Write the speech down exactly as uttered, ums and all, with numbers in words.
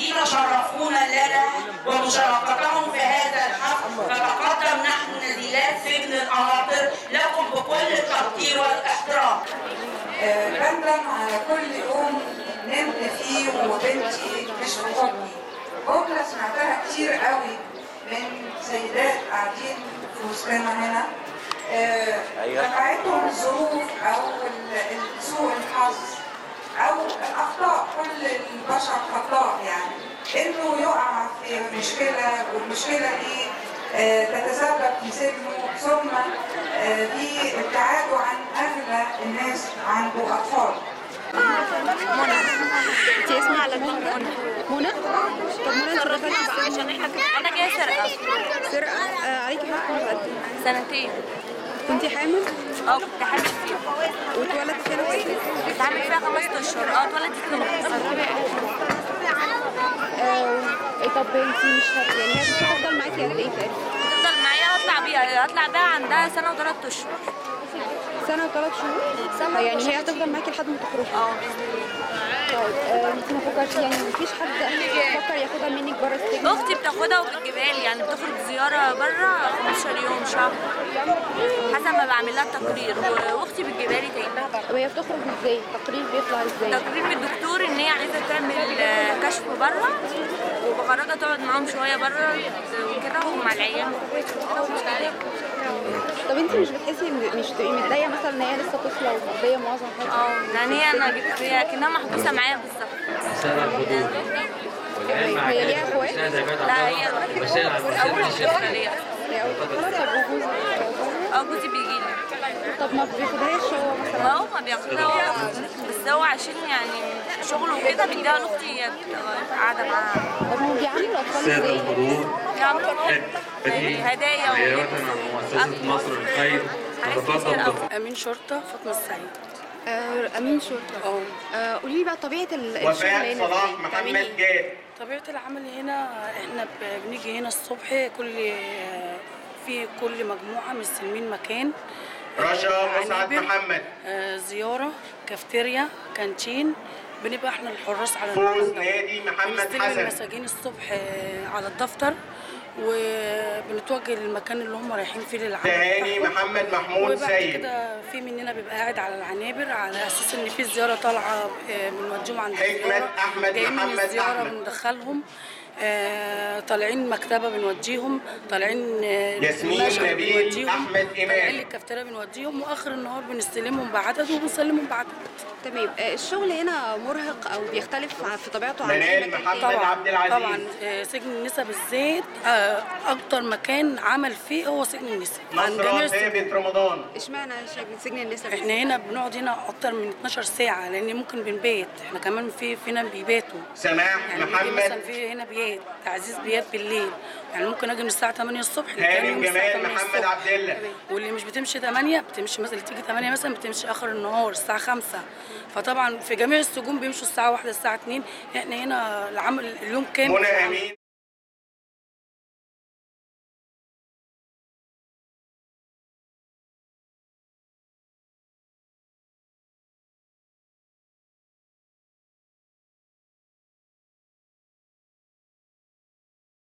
الذين شرفونا لنا ومشاركتهم في هذا الحفل. نتقدم نحن نزيلات سجن القناطر لكم بكل التقدير والاحترام. أه بندم على كل يوم نمت فيه وبنتي مش في حضني. جملة سمعتها كتير قوي من سيدات قاعدين في وسطنا هنا. نفعتهم الظروف او سوء الحظ او الاخطاء، كل البشر خطاء، يعني انه يقع في مشكله والمشكله دي تتسبب في سجنه ثم في ابتعاده عن اغلى الناس عنده اطفال. انت اسمها على مين؟ منى. طب منى اتفرجي بقى عشان احنا انا جايه سرقه. سرقه؟ عليكي حق ولا قد ايه؟ سنتين. كنتي حامل؟ اه كنت حامل فيها. واتولدت فيها ولا ايه؟ كنت حامل فيها خمس اشهر، اه اتولدت فيها. طب انت مش هت يعني هي هتفضل معاكي قد ايه تاني؟ هتفضل معايا هطلع بيها، هطلع بيها عندها سنه وثلاث اشهر. سنه وثلاث شهور؟ يعني هي هتفضل معاكي لحد ما تخرجي؟ اه باذن الله. طيب انت ما فكرتيش يعني مفيش حد بيفكر ياخدها منك بره السجن؟ اختي بتاخدها وبتجيبها لي، يعني بتخرج زياره بره خمستاشر يوم شهر حسب ما بعمل لها التقرير، واختي بتجيبها لي تاني. طب هي بتخرج ازاي؟ التقرير بيطلع ازاي؟ التقرير من الدكتور ان هي عايزه تعمل كشف بره وبخرجها تقعد معاهم شويه بره وكده ومع العيال كده ومش عارف. طب انت مش بتحسي مش تبقي متضايقه مثلا ان هي لسه طفله ومقضيه معظم حياتها؟ اه يعني هي انا جبت هي كانها محبوسه معايا بالظبط. هي ليها اخوات؟ لا هي اول شفت ليها. اه جوزي بيجي لي. طب ما بياخدهاش هو مثلا؟ اه ما بياخدها هو بس هو عشان يعني شغله وكده بيديها لاختي هي قاعده معاها. طب هو بيعاملوا الاطفال ازاي؟ بيعاملوا هدايا وكده. مؤسسة مصر للخير. أمين شرطة فاطمة السعيد. آه أمين شرطة. اه قولي لي بقى طبيعة الشغل هنا. صلاح محمد جاد. طبيعة العمل هنا احنا بنيجي هنا الصبح، كل في كل مجموعة من السلمين مكان. رشا مسعد محمد. آه زيارة، كافتيريا، كانتين، بنبقى احنا الحراس على الدفتر. فوز نادي محمد حسن. المساجين الصبح على الدفتر. وبنتوجه للمكان اللي هم رايحين فيه للعمل. هاني محمد محمود سيد. كده في مننا بيبقى قاعد على العنابر على اساس ان في زياره طالعه بنوديهم عند حسن احمد محمد. زياره بندخلهم طالعين مكتبه بنوديهم، طالعين ياسمين نبيل احمد ايمان الكافتيريا بنوديهم، واخر النهار بنستلمهم بعدد وبنسلمهم بعدد. تمام. الشغل هنا مرهق او بيختلف في طبيعته عن مكان تاني؟ طبعا طبعا سجن النساء بالذات اكتر مكان عمل فيه هو سجن النساء. عندنا ثابت رمضان. اشمعنى سجن النساء؟ احنا هنا بنقعد هنا اكتر من اتناشر ساعه لان ممكن بنبات، احنا كمان في فينا بيباتوا. سماح يعني محمد. مثلا في هنا بيات تعزيز بيات بالليل، يعني ممكن اجي من الساعه تمانية الصبح. هاني جمال محمد عبد الله. واللي مش بتمشي تمانية بتمشي مثلا، تيجي تمانية مثلا بتمشي اخر النهار الساعه خمسة. فطبعا في جميع السجون بيمشوا الساعه واحدة الساعه اتنين. احنا هنا العمل اليوم كامل. منى امين.